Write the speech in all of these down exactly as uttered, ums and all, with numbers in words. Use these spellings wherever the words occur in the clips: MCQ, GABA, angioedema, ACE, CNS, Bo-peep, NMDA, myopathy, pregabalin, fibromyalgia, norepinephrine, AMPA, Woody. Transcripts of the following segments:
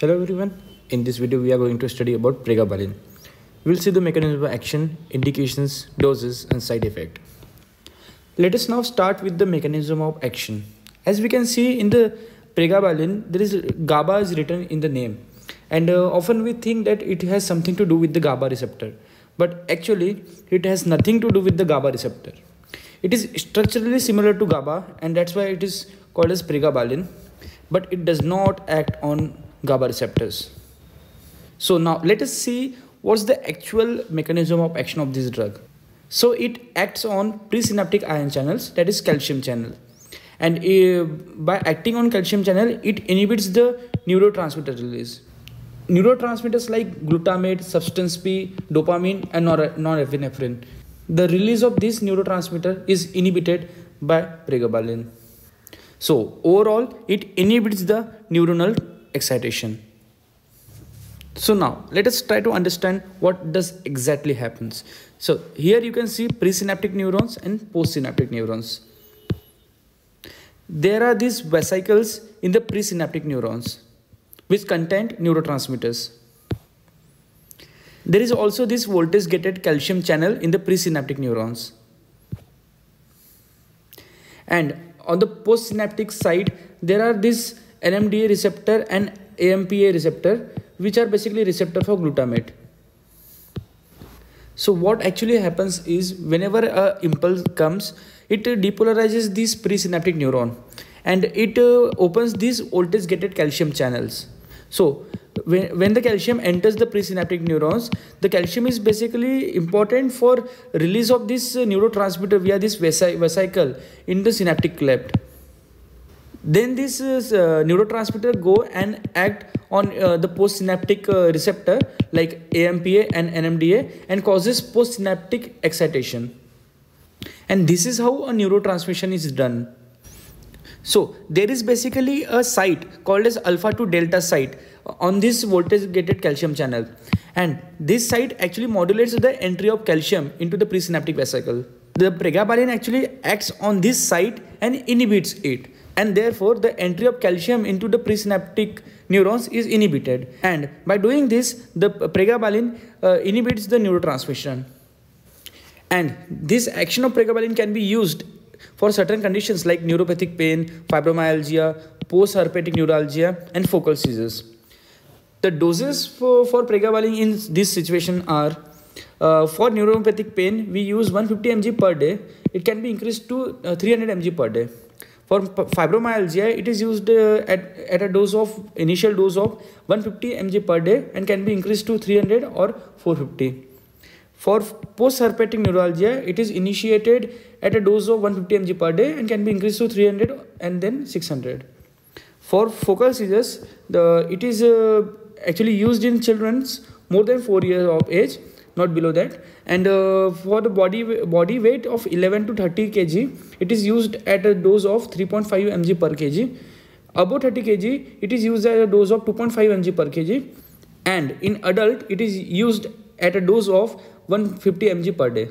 Hello everyone, in this video we are going to study about pregabalin. We will see the mechanism of action, indications, doses and side effect. Let us now start with the mechanism of action. As we can see in the pregabalin, there is GABA is written in the name and uh, often we think that it has something to do with the GABA receptor, but actually it has nothing to do with the GABA receptor. It is structurally similar to GABA and that's why it is called as pregabalin, but it does not act on GABA receptors. So now let us see what's the actual mechanism of action of this drug. So it acts on presynaptic ion channels, that is calcium channel, and uh, by acting on calcium channel it inhibits the neurotransmitter release. Neurotransmitters like glutamate, substance P, dopamine and norepinephrine. The release of this neurotransmitter is inhibited by pregabalin. So overall it inhibits the neuronal excitation. So now let us try to understand what does exactly happens. So here you can see presynaptic neurons and postsynaptic neurons. There are these vesicles in the presynaptic neurons which contain neurotransmitters. There is also this voltage gated calcium channel in the presynaptic neurons, and on the postsynaptic side there are these N M D A receptor and A M P A receptor, which are basically receptor for glutamate. So what actually happens is whenever a impulse comes, it depolarizes this presynaptic neuron and it uh, opens these voltage gated calcium channels. So when, when the calcium enters the presynaptic neurons, the calcium is basically important for release of this uh, neurotransmitter via this vesic vesicle in the synaptic cleft. Then this uh, neurotransmitter go and act on uh, the postsynaptic uh, receptor like A M P A and N M D A and causes postsynaptic excitation. And this is how a neurotransmission is done. So there is basically a site called as alpha two delta site on this voltage gated calcium channel, and this site actually modulates the entry of calcium into the presynaptic vesicle. The pregabalin actually acts on this site and inhibits it, and therefore the entry of calcium into the presynaptic neurons is inhibited, and by doing this the pregabalin uh, inhibits the neurotransmission. And this action of pregabalin can be used for certain conditions like neuropathic pain, fibromyalgia, postherpetic neuralgia and focal seizures. The doses for, for pregabalin in this situation are uh, for neuropathic pain we use one hundred fifty milligrams per day. It can be increased to uh, three hundred milligrams per day. For fibromyalgia, it is used uh, at, at a dose of initial dose of one hundred fifty milligrams per day and can be increased to three hundred or four hundred fifty. For postherpetic neuralgia, it is initiated at a dose of one hundred fifty milligrams per day and can be increased to three hundred and then six hundred. For focal seizures, the it is uh, actually used in children more than four years of age, not below that, and uh, for the body body weight of eleven to thirty kilograms, it is used at a dose of three point five milligrams per kg. Above thirty kilograms, it is used at a dose of two point five milligrams per kg, and in adult it is used at a dose of one hundred fifty milligrams per day.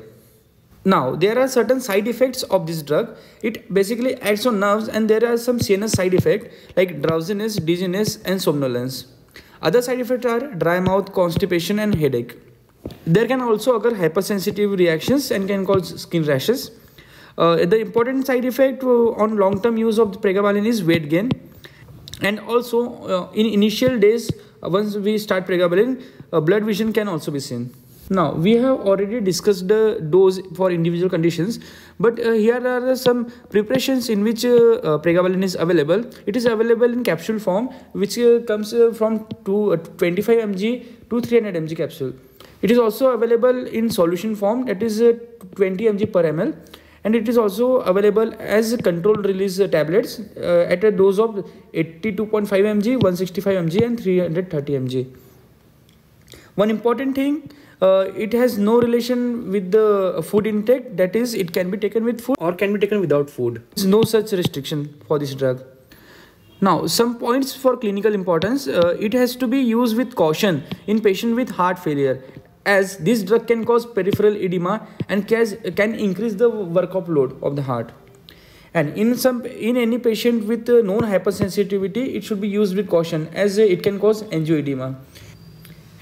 Now there are certain side effects of this drug. It basically acts on nerves and there are some C N S side effects like drowsiness, dizziness and somnolence. Other side effects are dry mouth, constipation and headache. There can also occur hypersensitive reactions and can cause skin rashes. Uh, the important side effect on long-term use of pregabalin is weight gain, and also uh, in initial days uh, once we start pregabalin, uh, blurred vision can also be seen. Now we have already discussed the dose for individual conditions, but uh, here are some preparations in which uh, uh, pregabalin is available. It is available in capsule form, which uh, comes uh, from two, uh, twenty-five milligrams to three hundred milligrams capsule. It is also available in solution form, that is uh, twenty milligrams per ml, and it is also available as controlled release uh, tablets uh, at a dose of eighty-two point five milligrams, one hundred sixty-five milligrams and three hundred thirty milligrams. One important thing, uh, it has no relation with the food intake, that is it can be taken with food or can be taken without food. There is no such restriction for this drug. Now some points for clinical importance. Uh, it has to be used with caution in patients with heart failure, as this drug can cause peripheral edema and can increase the work of load of the heart. And in some in any patient with known hypersensitivity, it should be used with caution as it can cause angioedema.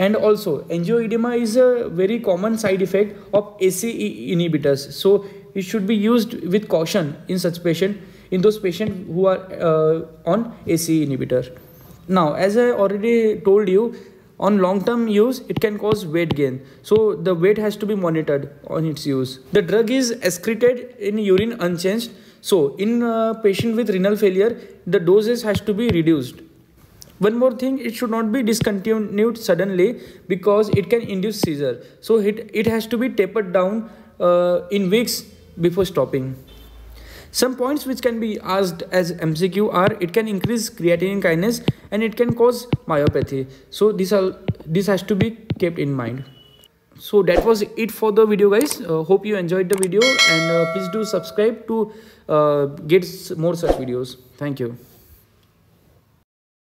And also, angioedema is a very common side effect of A C E inhibitors. So it should be used with caution in such patient, in those patients who are uh, on A C E inhibitor. Now, as I already told you, on long-term use, it can cause weight gain. So the weight has to be monitored on its use. The drug is excreted in urine unchanged. So in a patient with renal failure, the doses has to be reduced. One more thing, it should not be discontinued suddenly because it can induce seizure. So it, it has to be tapered down uh, in weeks before stopping. Some points which can be asked as M C Q are, it can increase creatinine kinase and it can cause myopathy. So this, all, this has to be kept in mind. So that was it for the video, guys. Uh, hope you enjoyed the video, and uh, please do subscribe to uh, get more such videos. Thank you.